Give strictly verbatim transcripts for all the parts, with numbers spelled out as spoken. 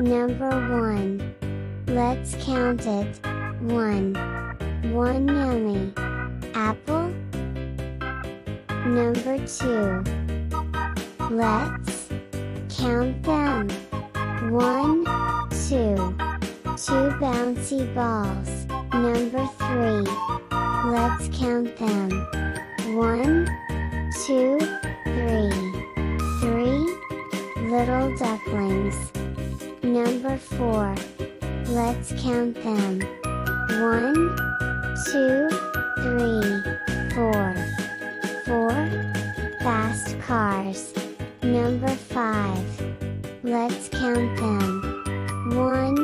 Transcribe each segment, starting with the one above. Number one. Let's count it. one. one yummy apple. Number two. Let's count them. one, two. two bouncy balls. Number three. Let's count them. one, two, three. three little ducklings. Number four. Let's count them. one, two, three, four. four fast cars. Number five. Let's count them. one,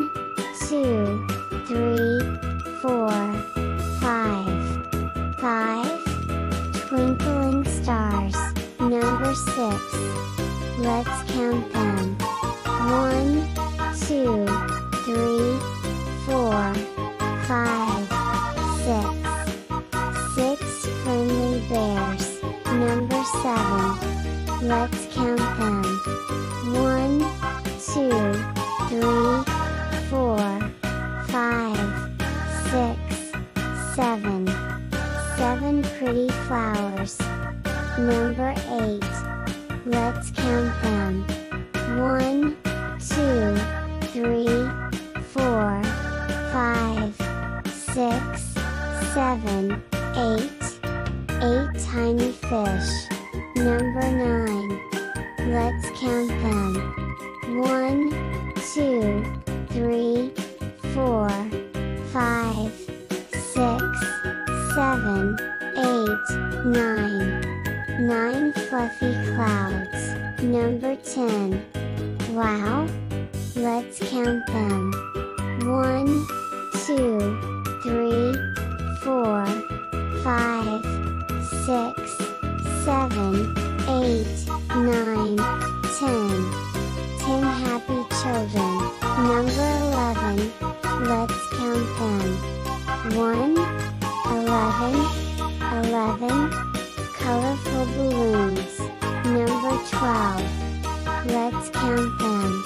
two, three, four, five. five twinkling stars. Number six. Let's count them. one, two, three, four, five, six. six friendly bears. Number seven. Let's count them. one, two, three, four, five, six, seven. seven pretty flowers. Number eight. Let's count them. one, two, three, four, five, six, seven, eight, eight tiny fish. Number nine. Let's count them. one, two, three, four, five, six, seven, eight, nine. nine fluffy clouds. Number ten. Wow! Let's count them. one, two, three, four, five, six, seven, eight, nine, ten. ten happy children. Number eleven. Let's count them. one, eleven, eleven, colorful balloons. Number twelve. Let's count them.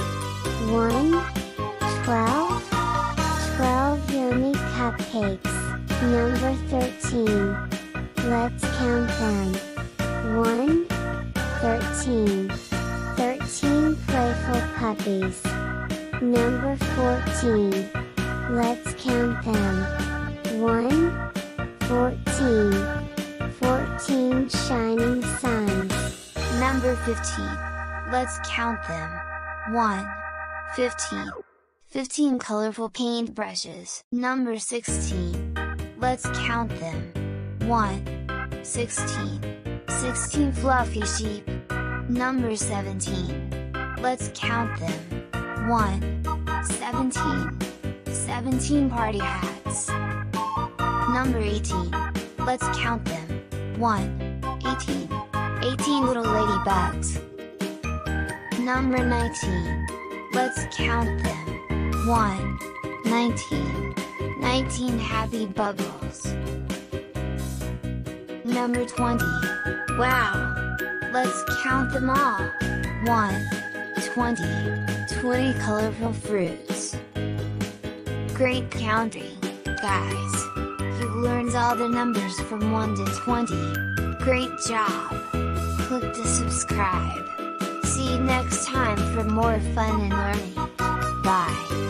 one, twelve, twelve yummy cupcakes. Number thirteen. Let's count them. one, thirteen, thirteen playful puppies. Number fourteen. Let's count them. one, fourteen, fourteen shining suns. Number fifteen. Let's count them. one, fifteen. fifteen colorful paint brushes. Number sixteen. Let's count them. one, sixteen. sixteen fluffy sheep. Number seventeen. Let's count them. one, seventeen. seventeen party hats. Number eighteen. Let's count them. one, eighteen. eighteen little ladybugs. Number nineteen. Let's count them. one, nineteen, nineteen happy bubbles. Number twenty. Wow! Let's count them all. one, twenty, twenty colorful fruits. Great counting, guys! You learned all the numbers from one to twenty. Great job! Click to subscribe. See you next time for more fun and learning. Bye!